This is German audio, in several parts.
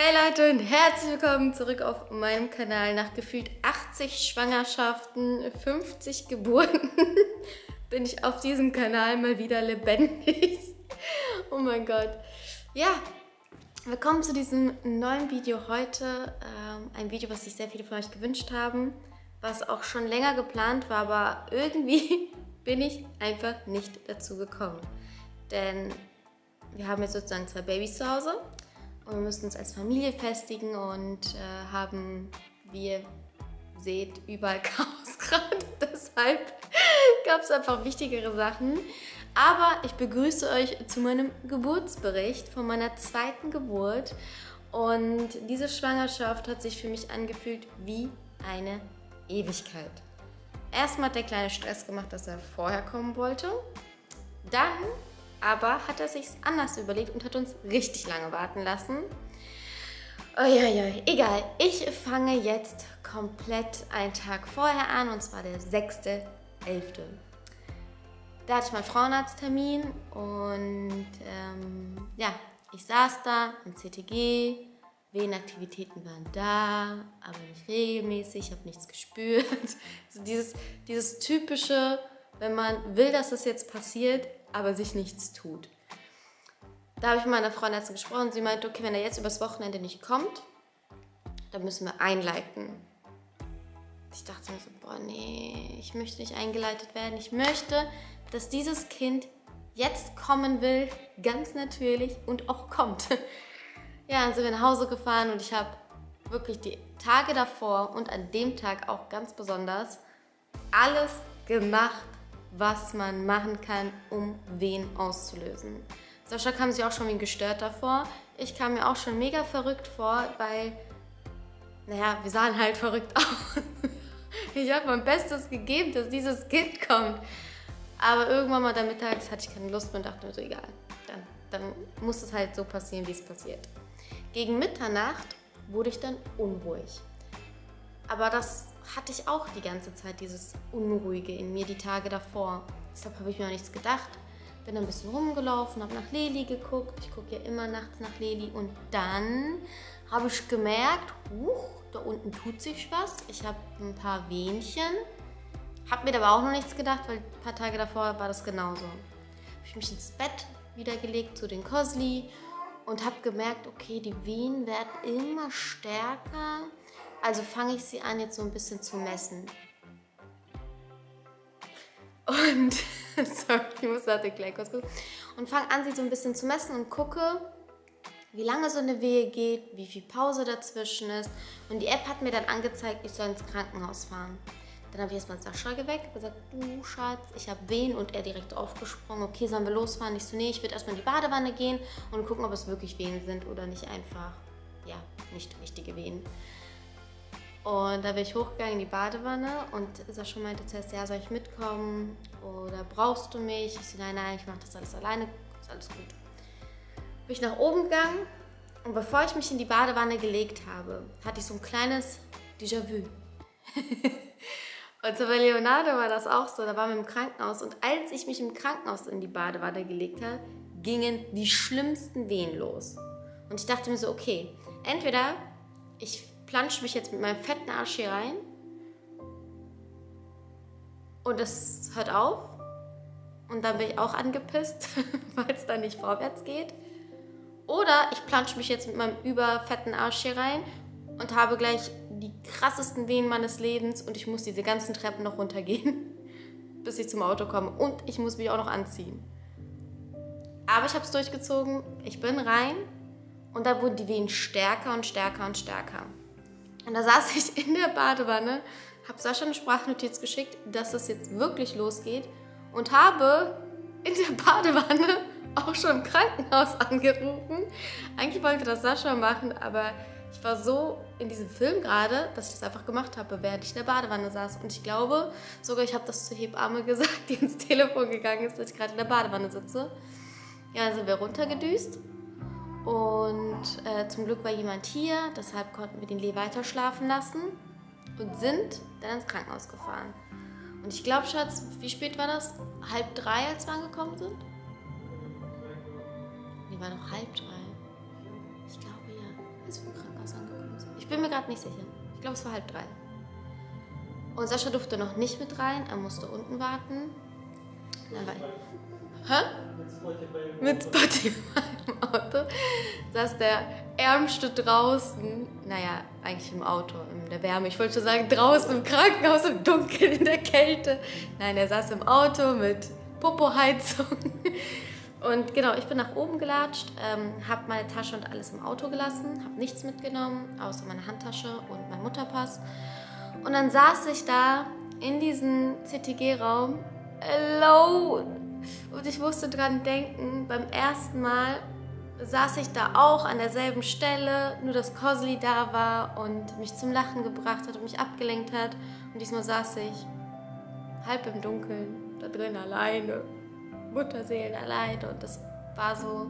Hey Leute und herzlich willkommen zurück auf meinem Kanal. Nach gefühlt 80 Schwangerschaften, 50 Geburten bin ich auf diesem Kanal mal wieder lebendig. Oh mein Gott. Ja, willkommen zu diesem neuen Video heute. Ein Video, was sich sehr viele von euch gewünscht haben, was auch schon länger geplant war, aber irgendwie bin ich einfach nicht dazu gekommen. Denn wir haben jetzt sozusagen zwei Babys zu Hause. Und wir müssen uns als Familie festigen und haben, wie ihr seht, überall Chaos gerade. Deshalb gab es einfach wichtigere Sachen. Aber ich begrüße euch zu meinem Geburtsbericht von meiner zweiten Geburt. Und diese Schwangerschaft hat sich für mich angefühlt wie eine Ewigkeit. Erstmal hat der kleine Stress gemacht, dass er vorher kommen wollte. Dann aber hat er sich's anders überlegt und hat uns richtig lange warten lassen. Oh ja, egal. Ich fange jetzt komplett einen Tag vorher an, und zwar der 6.11. Da hatte ich meinen Frauenarzttermin und ja, ich saß da im CTG. Venenaktivitäten waren da, aber nicht regelmäßig, ich habe nichts gespürt. Also dieses typische, wenn man will, dass das jetzt passiert, aber sich nichts tut. Da habe ich mit meiner Frauenärztin gesprochen und sie meinte, okay, wenn er jetzt übers Wochenende nicht kommt, dann müssen wir einleiten. Ich dachte mir so, boah, nee, ich möchte nicht eingeleitet werden. Ich möchte, dass dieses Kind jetzt kommen will, ganz natürlich, und auch kommt. Ja, dann sind wir nach Hause gefahren und ich habe wirklich die Tage davor und an dem Tag auch ganz besonders alles gemacht, was man machen kann, um Wehen auszulösen. Sascha kam sich auch schon wie gestört davor. Ich kam mir auch schon mega verrückt vor, weil, naja, wir sahen halt verrückt aus. Ich habe mein Bestes gegeben, dass dieses Kind kommt. Aber irgendwann mal da mittags hatte ich keine Lust mehr und dachte mir so, egal, dann muss es halt so passieren, wie es passiert. Gegen Mitternacht wurde ich dann unruhig. Aber das hatte ich auch die ganze Zeit, dieses Unruhige in mir, die Tage davor. Deshalb habe ich mir auch nichts gedacht. Bin ein bisschen rumgelaufen, habe nach Leli geguckt. Ich gucke ja immer nachts nach Leli. Und dann habe ich gemerkt, da unten tut sich was. Ich habe ein paar Wehenchen. Habe mir aber auch noch nichts gedacht, weil ein paar Tage davor war das genauso. Habe ich mich ins Bett wiedergelegt zu den Cosli und habe gemerkt, okay, die Wehen werden immer stärker. Also fange ich sie an, jetzt so ein bisschen zu messen. Und sorry, ich muss da gleich kurz gucken. Und fange an, sie so ein bisschen zu messen und gucke, wie lange so eine Wehe geht, wie viel Pause dazwischen ist. Und die App hat mir dann angezeigt, ich soll ins Krankenhaus fahren. Dann habe ich erstmal Sascha geweckt, gesagt, du Schatz, ich habe Wehen, und er direkt aufgesprungen. Okay, sollen wir losfahren? Ich so, nee, ich würde erstmal in die Badewanne gehen und gucken, ob es wirklich Wehen sind oder nicht einfach, ja, nicht richtige Wehen. Und da bin ich hochgegangen in die Badewanne und Sascha meinte zuerst, ja, soll ich mitkommen oder brauchst du mich? Ich so, nein, ich mache das alles alleine, ist alles gut. Bin ich nach oben gegangen und bevor ich mich in die Badewanne gelegt habe, hatte ich so ein kleines Déjà-vu. Und so bei Leonardo war das auch so, da waren wir im Krankenhaus und als ich mich im Krankenhaus in die Badewanne gelegt habe, gingen die schlimmsten Wehen los. Und ich dachte mir so, okay, entweder ich plansche mich jetzt mit meinem fetten Arsch hier rein und es hört auf und dann bin ich auch angepisst, weil es dann nicht vorwärts geht. Oder ich plansche mich jetzt mit meinem überfetten Arsch hier rein und habe gleich die krassesten Wehen meines Lebens und ich muss diese ganzen Treppen noch runtergehen, bis ich zum Auto komme, und ich muss mich auch noch anziehen. Aber ich habe es durchgezogen, ich bin rein und da wurden die Wehen stärker und stärker und stärker. Und da saß ich in der Badewanne, habe Sascha eine Sprachnotiz geschickt, dass es jetzt wirklich losgeht, und habe in der Badewanne auch schon im Krankenhaus angerufen. Eigentlich wollte das Sascha machen, aber ich war so in diesem Film gerade, dass ich das einfach gemacht habe, während ich in der Badewanne saß. Und ich glaube sogar, ich habe das zur Hebamme gesagt, die ins Telefon gegangen ist, dass ich gerade in der Badewanne sitze. Ja, dann sind wir runtergedüst. Und zum Glück war jemand hier, deshalb konnten wir den Lee weiter schlafen lassen und sind dann ins Krankenhaus gefahren. Und ich glaube, Schatz, wie spät war das? 2:30, als wir angekommen sind? Nee, war noch 2:30. Ich glaube, ja. ist vom Krankenhaus angekommen. Ich bin mir gerade nicht sicher. Ich glaube, es war 2:30. Und Sascha durfte noch nicht mit rein, er musste unten warten. Dann war ich, mit Spotify im Auto saß der Ärmste draußen, naja, eigentlich im Auto, in der Wärme. Ich wollte schon sagen, draußen im Krankenhaus, im Dunkeln, in der Kälte. Nein, er saß im Auto mit Popoheizung. Und genau, ich bin nach oben gelatscht, habe meine Tasche und alles im Auto gelassen, habe nichts mitgenommen, außer meine Handtasche und mein Mutterpass. Und dann saß ich da in diesem CTG-Raum alone. Und ich musste dran denken, beim ersten Mal saß ich da auch an derselben Stelle, nur dass Kozli da war und mich zum Lachen gebracht hat und mich abgelenkt hat. Und diesmal saß ich halb im Dunkeln, da drin alleine. Mutterseelen alleine, und das war so,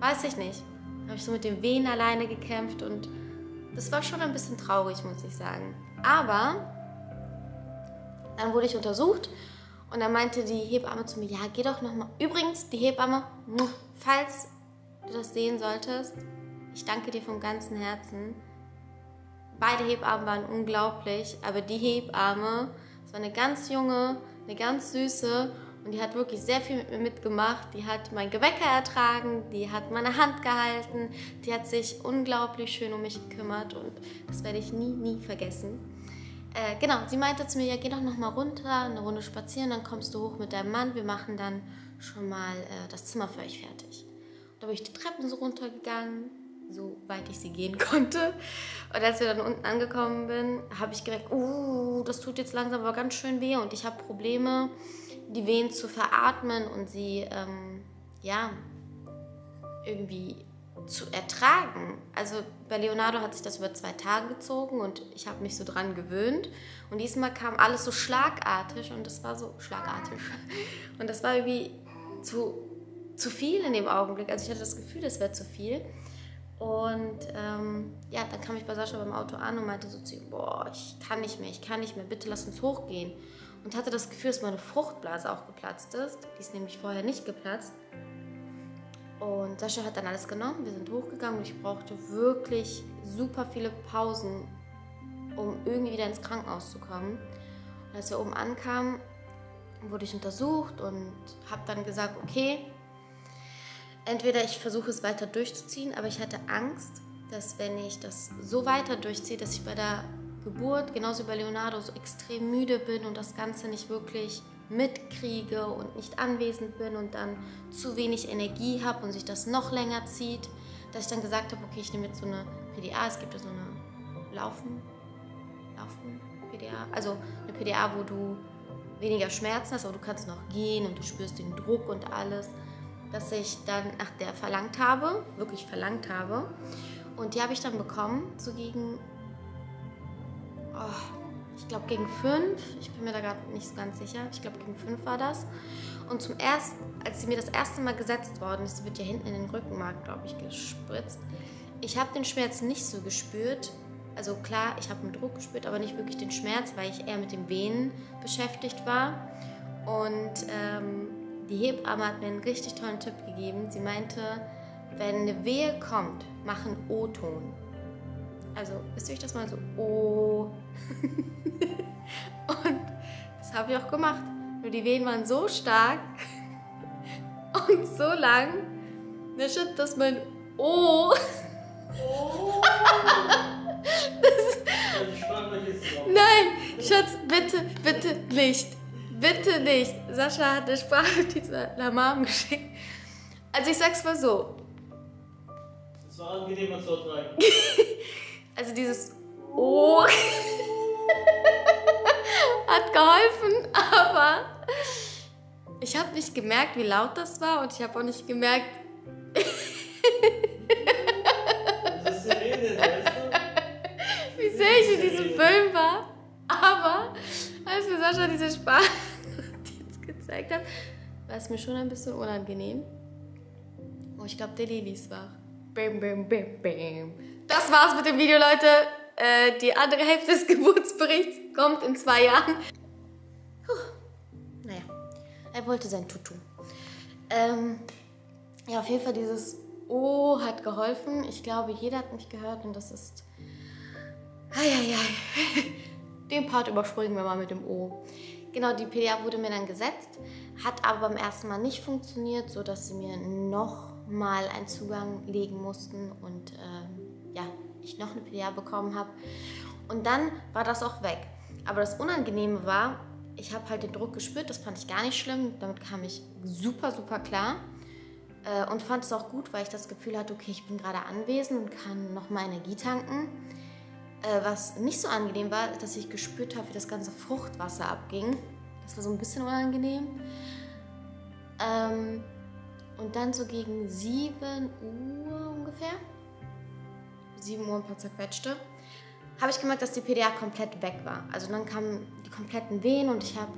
weiß ich nicht, habe ich so mit den Wehen alleine gekämpft, und das war schon ein bisschen traurig, muss ich sagen. Aber dann wurde ich untersucht und dann meinte die Hebamme zu mir, ja, geh doch nochmal. Übrigens, die Hebamme, falls du das sehen solltest, ich danke dir vom ganzen Herzen. Beide Hebammen waren unglaublich, aber die Hebamme, das war eine ganz junge, eine ganz süße. Und die hat wirklich sehr viel mit mir mitgemacht. Die hat mein Gewecker ertragen, die hat meine Hand gehalten, die hat sich unglaublich schön um mich gekümmert, und das werde ich nie, nie vergessen. Genau, sie meinte zu mir, ja, geh doch nochmal runter, eine Runde spazieren, dann kommst du hoch mit deinem Mann, wir machen dann schon mal das Zimmer für euch fertig. Und da bin ich die Treppen so runtergegangen, soweit ich sie gehen konnte. Und als wir dann unten angekommen bin, habe ich gemerkt, das tut jetzt langsam aber ganz schön weh, und ich habe Probleme, die Wehen zu veratmen und sie, ja, irgendwie zu ertragen. Also bei Leonardo hat sich das über 2 Tage gezogen und ich habe mich so dran gewöhnt. Und diesmal kam alles so schlagartig, und das war so schlagartig. Und das war irgendwie zu viel in dem Augenblick. Also ich hatte das Gefühl, das wäre zu viel. Und ja, dann kam ich bei Sascha beim Auto an und meinte so zu ihm, boah, ich kann nicht mehr, bitte lass uns hochgehen. Und hatte das Gefühl, dass meine Fruchtblase auch geplatzt ist. Die ist nämlich vorher nicht geplatzt. Und Sascha hat dann alles genommen, wir sind hochgegangen und ich brauchte wirklich super viele Pausen, um irgendwie wieder ins Krankenhaus zu kommen. Und als wir oben ankamen, wurde ich untersucht und habe dann gesagt, okay, entweder ich versuche es weiter durchzuziehen, aber ich hatte Angst, dass wenn ich das so weiter durchziehe, dass ich bei der Geburt, genauso wie bei Leonardo, so extrem müde bin und das Ganze nicht wirklich mitkriege und nicht anwesend bin und dann zu wenig Energie habe und sich das noch länger zieht, dass ich dann gesagt habe, okay, ich nehme jetzt so eine PDA, es gibt ja so eine Laufen-PDA, also eine PDA, wo du weniger Schmerzen hast, aber du kannst noch gehen und du spürst den Druck und alles, dass ich dann nach der wirklich verlangt habe, und die habe ich dann bekommen, so gegen ich glaube gegen 5, ich bin mir da gerade nicht so ganz sicher, ich glaube gegen 5 war das. Und als sie mir das erste Mal gesetzt worden ist, wird ja hinten in den Rückenmark, glaube ich, gespritzt. Ich habe den Schmerz nicht so gespürt, also klar, ich habe einen Druck gespürt, aber nicht wirklich den Schmerz, weil ich eher mit den Venen beschäftigt war. Und die Hebamme hat mir einen richtig tollen Tipp gegeben, sie meinte, wenn eine Wehe kommt, mach einen O-Ton. Also, wisst ihr, das mal so, oh. Und das habe ich auch gemacht. Nur die Wehen waren so stark und so lang, dass mein Oh. Oh. Nein, Schatz, bitte, bitte nicht. Bitte nicht. Sascha hat eine Sprachnotiz nach Mom geschickt. Also, ich sag's mal so. Es war angenehmer zu ertragen. Also dieses Oh hat geholfen, aber ich habe nicht gemerkt, wie laut das war, und ich habe auch nicht gemerkt. Das ist Sirene, weißt du? Wie sehr ich in diesem Film war, aber als mir Sascha diese Sprachnotiz gezeigt hat, war es mir schon ein bisschen unangenehm. Oh, ich glaube, der Lili ist wach. Bam, bam, bam, bam. Das war's mit dem Video, Leute. Die andere Hälfte des Geburtsberichts kommt in 2 Jahren. Puh. Naja, er wollte sein Tutu. Ja, auf jeden Fall dieses Oh, hat geholfen. Ich glaube, jeder hat mich gehört und das ist... Eieiei. Den Part überspringen wir mal mit dem O. Genau, die PDA wurde mir dann gesetzt, hat aber beim ersten Mal nicht funktioniert, sodass sie mir nochmal einen Zugang legen mussten und ja, ich noch eine PDA bekommen habe. Und dann war das auch weg. Aber das Unangenehme war, ich habe halt den Druck gespürt, das fand ich gar nicht schlimm, damit kam ich super, super klar. Und fand es auch gut, weil ich das Gefühl hatte, okay, ich bin gerade anwesend und kann nochmal Energie tanken. Was nicht so angenehm war, dass ich gespürt habe, wie das ganze Fruchtwasser abging. Das war so ein bisschen unangenehm. Und dann so gegen 7 Uhr ungefähr, 7 Uhr ein paar zerquetschte, habe ich gemerkt, dass die PDA komplett weg war. Also dann kamen die kompletten Wehen und ich habe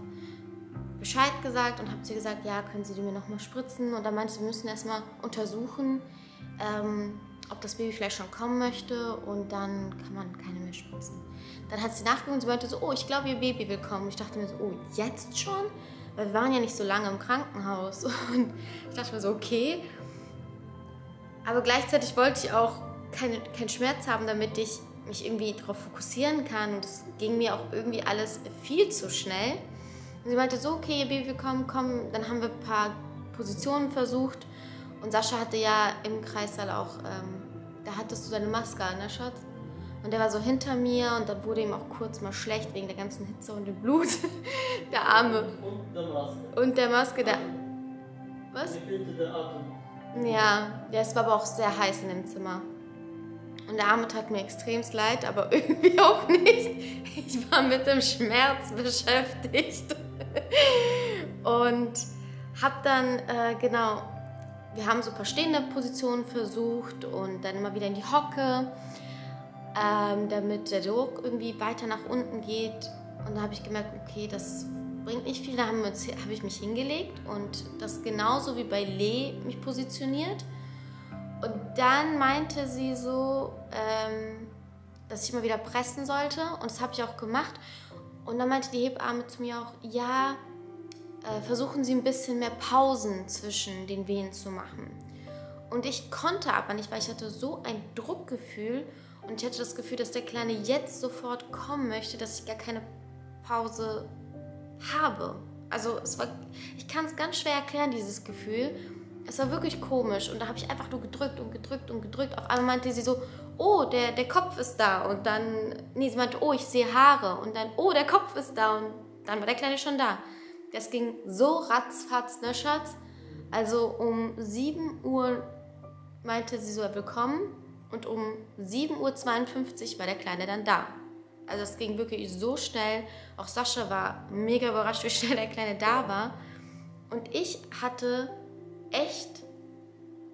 Bescheid gesagt und habe sie gesagt, ja, können Sie die mir nochmal spritzen? Und dann meinte sie, wir müssen erstmal untersuchen, ob das Baby vielleicht schon kommen möchte und dann kann man keine mehr spritzen. Dann hat sie nachgeguckt und sie meinte so, oh, ich glaube, ihr Baby will kommen. Ich dachte mir so, oh, jetzt schon? Weil wir waren ja nicht so lange im Krankenhaus. Und ich dachte mir so, okay. Aber gleichzeitig wollte ich auch keinen Schmerz haben, damit ich mich irgendwie darauf fokussieren kann. Und das ging mir auch irgendwie alles viel zu schnell. Und sie meinte so, okay, ihr Baby will kommen, komm. Dann haben wir ein paar Positionen versucht. Und Sascha hatte ja im Kreißsaal auch, da hattest du deine Maske an, ne Schatz? Und der war so hinter mir und dann wurde ihm auch kurz mal schlecht wegen der ganzen Hitze und dem Blut. Der Arme. Und der Maske. Und der Maske, der... Was? Der Atem. Ja, es war aber auch sehr heiß in dem Zimmer. Und der Arme tat mir extremst leid, aber irgendwie auch nicht. Ich war mit dem Schmerz beschäftigt. Und hab dann, genau... Wir haben so ein paar stehende Positionen versucht und dann immer wieder in die Hocke, damit der Druck irgendwie weiter nach unten geht. Und da habe ich gemerkt, okay, das bringt nicht viel. Da habe ich mich hingelegt und das genauso wie bei Lee mich positioniert. Und dann meinte sie so, dass ich mal wieder pressen sollte und das habe ich auch gemacht. Und dann meinte die Hebamme zu mir auch, ja, versuchen Sie ein bisschen mehr Pausen zwischen den Wehen zu machen. Und ich konnte aber nicht, weil ich hatte so ein Druckgefühl und ich hatte das Gefühl, dass der Kleine jetzt sofort kommen möchte, dass ich gar keine Pause habe. Also es war, ich kann es ganz schwer erklären, dieses Gefühl. Es war wirklich komisch und da habe ich einfach nur gedrückt und gedrückt und gedrückt. Auf einmal meinte sie so, oh, der Kopf ist da. Und dann, nee, sie meinte, oh, ich sehe Haare. Und dann, oh, der Kopf ist da. Und dann war der Kleine schon da. Das ging so ratzfatz, ne Schatz? Also um 7 Uhr meinte sie so, willkommen. Und um 7:52 Uhr war der Kleine dann da. Also das ging wirklich so schnell. Auch Sascha war mega überrascht, wie schnell der Kleine da war. Und ich hatte echt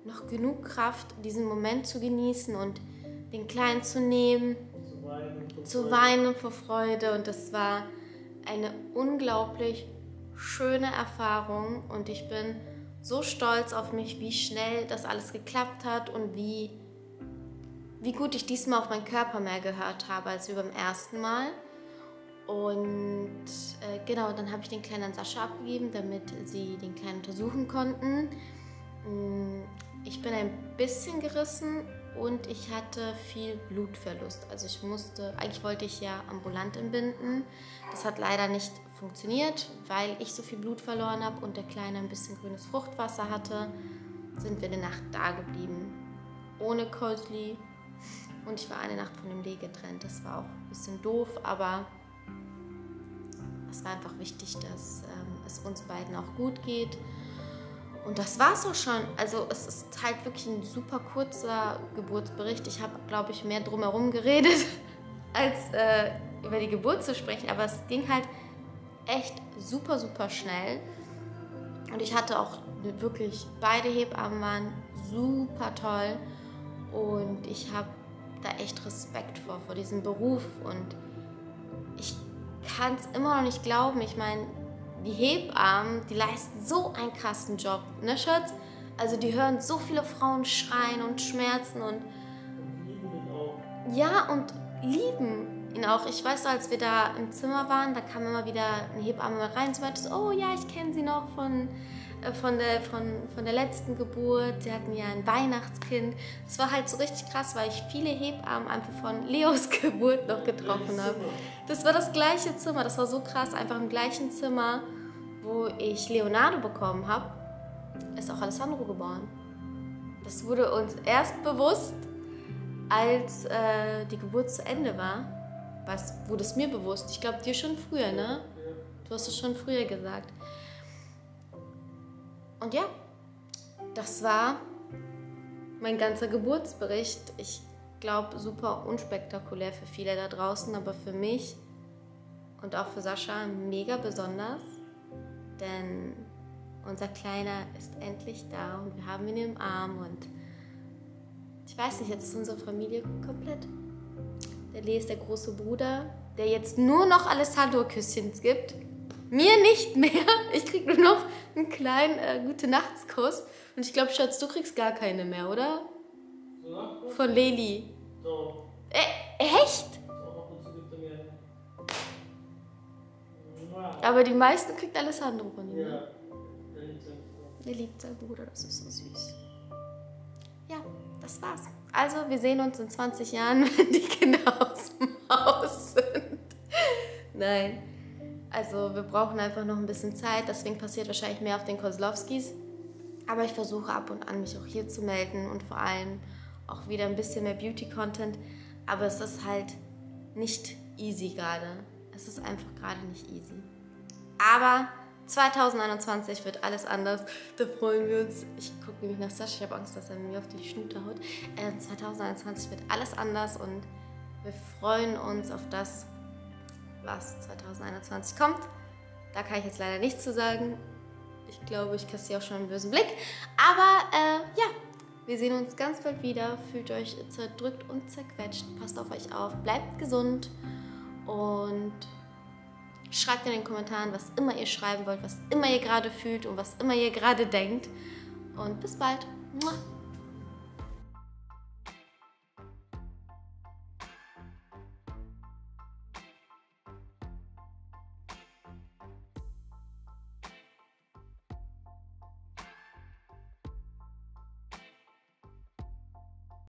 noch genug Kraft, diesen Moment zu genießen und den Kleinen zu nehmen, zu weinen vor Freude. Und das war eine unglaublich schöne Erfahrung und ich bin so stolz auf mich, wie schnell das alles geklappt hat und wie gut ich diesmal auf meinen Körper mehr gehört habe als beim ersten Mal. Und genau, dann habe ich den Kleinen an Sascha abgegeben, damit sie den Kleinen untersuchen konnten. Ich bin ein bisschen gerissen und ich hatte viel Blutverlust. Also ich musste, eigentlich wollte ich ja ambulant entbinden. Das hat leider nicht funktioniert, weil ich so viel Blut verloren habe und der Kleine ein bisschen grünes Fruchtwasser hatte, sind wir eine Nacht da geblieben. Ohne Kosli. Und ich war eine Nacht von dem Lee getrennt. Das war auch ein bisschen doof, aber es war einfach wichtig, dass es uns beiden auch gut geht. Und das war's auch schon. Also es ist halt wirklich ein super kurzer Geburtsbericht. Ich habe, glaube ich, mehr drumherum geredet, als über die Geburt zu sprechen. Aber es ging halt echt super, super schnell. Und ich hatte auch wirklich, beide Hebammen waren super toll. Und ich habe da echt Respekt vor diesem Beruf. Und ich kann es immer noch nicht glauben. Ich meine... Die Hebammen, die leisten so einen krassen Job, ne Schatz? Also die hören so viele Frauen schreien und schmerzen und lieben ihn auch. Ja, und lieben ihn auch. Ich weiß, als wir da im Zimmer waren, da kam immer wieder eine Hebamme rein und meinte, oh ja, ich kenne sie noch von von der letzten Geburt. Sie hatten ja ein Weihnachtskind. Das war halt so richtig krass, weil ich viele Hebammen einfach von Leos Geburt noch getroffen habe. Das war das gleiche Zimmer. Das war so krass, einfach im gleichen Zimmer, wo ich Leonardo bekommen habe, ist auch Alessandro geboren. Das wurde uns erst bewusst, als die Geburt zu Ende war. Wurde es mir bewusst. Ich glaube, dir schon früher, ne? Du hast es schon früher gesagt. Und ja, das war mein ganzer Geburtsbericht. Ich glaube, super unspektakulär für viele da draußen, aber für mich und auch für Sascha mega besonders. Denn unser Kleiner ist endlich da und wir haben ihn im Arm und ich weiß nicht, jetzt ist unsere Familie komplett. Der Lee ist der große Bruder, der jetzt nur noch Alessandro-Küsschen gibt. Mir nicht mehr. Ich krieg nur noch einen kleinen Gute-Nachts-Kuss. Und ich glaube, Schatz, du kriegst gar keine mehr, oder? Ja. Von Leli. Ja. Echt? Aber die meisten kriegt Alessandro von ihm. Ja, der liebt seinen Bruder, das ist so süß. Ja, das war's. Also, wir sehen uns in 20 Jahren, wenn die Kinder aus dem Haus sind. Nein, also wir brauchen einfach noch ein bisschen Zeit, deswegen passiert wahrscheinlich mehr auf den Kozlowskis. Aber ich versuche ab und an, mich auch hier zu melden und vor allem auch wieder ein bisschen mehr Beauty-Content. Aber es ist halt nicht easy gerade. Es ist einfach gerade nicht easy. Aber 2021 wird alles anders. Da freuen wir uns. Ich gucke nämlich nach Sascha. Ich habe Angst, dass er mir auf die Schnute haut. 2021 wird alles anders und wir freuen uns auf das, was 2021 kommt. Da kann ich jetzt leider nichts zu sagen. Ich glaube, ich kassiere auch schon einen bösen Blick. Aber ja, wir sehen uns ganz bald wieder. Fühlt euch zerdrückt und zerquetscht. Passt auf euch auf. Bleibt gesund. Und schreibt in den Kommentaren, was immer ihr schreiben wollt, was immer ihr gerade fühlt und was immer ihr gerade denkt. Und bis bald.